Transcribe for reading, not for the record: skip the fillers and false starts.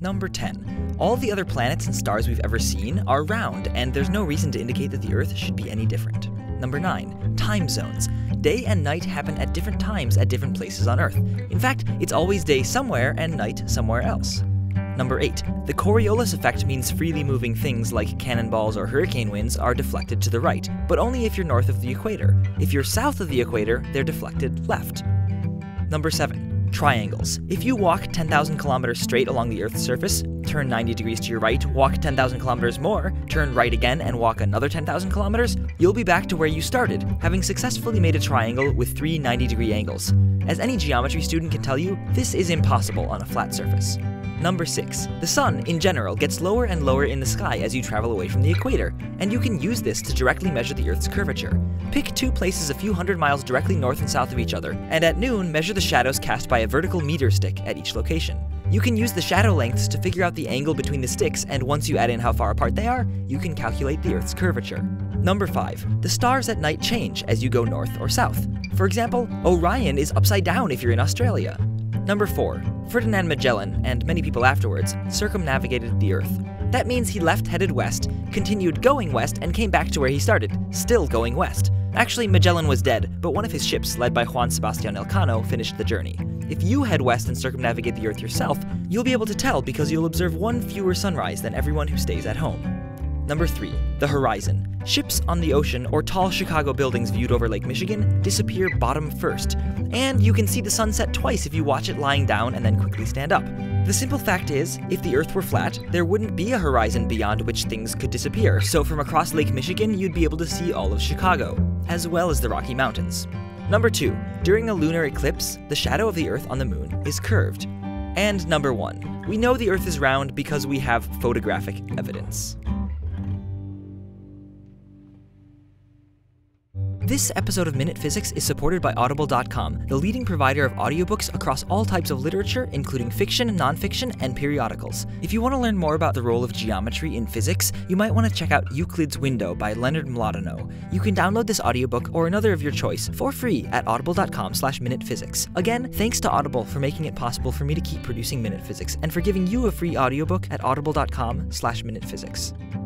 Number 10. All the other planets and stars we've ever seen are round, and there's no reason to indicate that the Earth should be any different. Number 9. Time zones. Day and night happen at different times at different places on Earth. In fact, it's always day somewhere and night somewhere else. Number 8. The Coriolis effect means freely moving things like cannonballs or hurricane winds are deflected to the right, but only if you're north of the equator. If you're south of the equator, they're deflected left. Number 7. Triangles. If you walk 10,000 kilometers straight along the Earth's surface, turn 90 degrees to your right, walk 10,000 kilometers more, turn right again and walk another 10,000 kilometers, you'll be back to where you started, having successfully made a triangle with three 90-degree angles. As any geometry student can tell you, this is impossible on a flat surface. Number 6. The sun, in general, gets lower and lower in the sky as you travel away from the equator, and you can use this to directly measure the Earth's curvature. Pick two places a few hundred miles directly north and south of each other, and at noon measure the shadows cast by a vertical meter stick at each location. You can use the shadow lengths to figure out the angle between the sticks, and once you add in how far apart they are, you can calculate the Earth's curvature. Number 5. The stars at night change as you go north or south. For example, Orion is upside down if you're in Australia. Number 4. Ferdinand Magellan, and many people afterwards, circumnavigated the Earth. That means he left headed west, continued going west, and came back to where he started, still going west. Actually, Magellan was dead, but one of his ships, led by Juan Sebastian Elcano, finished the journey. If you head west and circumnavigate the Earth yourself, you'll be able to tell because you'll observe one fewer sunrise than everyone who stays at home. Number 3. The horizon. Ships on the ocean or tall Chicago buildings viewed over Lake Michigan disappear bottom first, and you can see the sunset twice if you watch it lying down and then quickly stand up. The simple fact is, if the Earth were flat, there wouldn't be a horizon beyond which things could disappear, so from across Lake Michigan you'd be able to see all of Chicago, as well as the Rocky Mountains. Number 2. During a lunar eclipse, the shadow of the Earth on the moon is curved. And number 1. We know the Earth is round because we have photographic evidence. This episode of Minute Physics is supported by Audible.com, the leading provider of audiobooks across all types of literature, including fiction, nonfiction, and periodicals. If you want to learn more about the role of geometry in physics, you might want to check out Euclid's Window by Leonard Mlodinow. You can download this audiobook or another of your choice for free at audible.com/minutephysics. Again, thanks to Audible for making it possible for me to keep producing Minute Physics and for giving you a free audiobook at audible.com/minutephysics.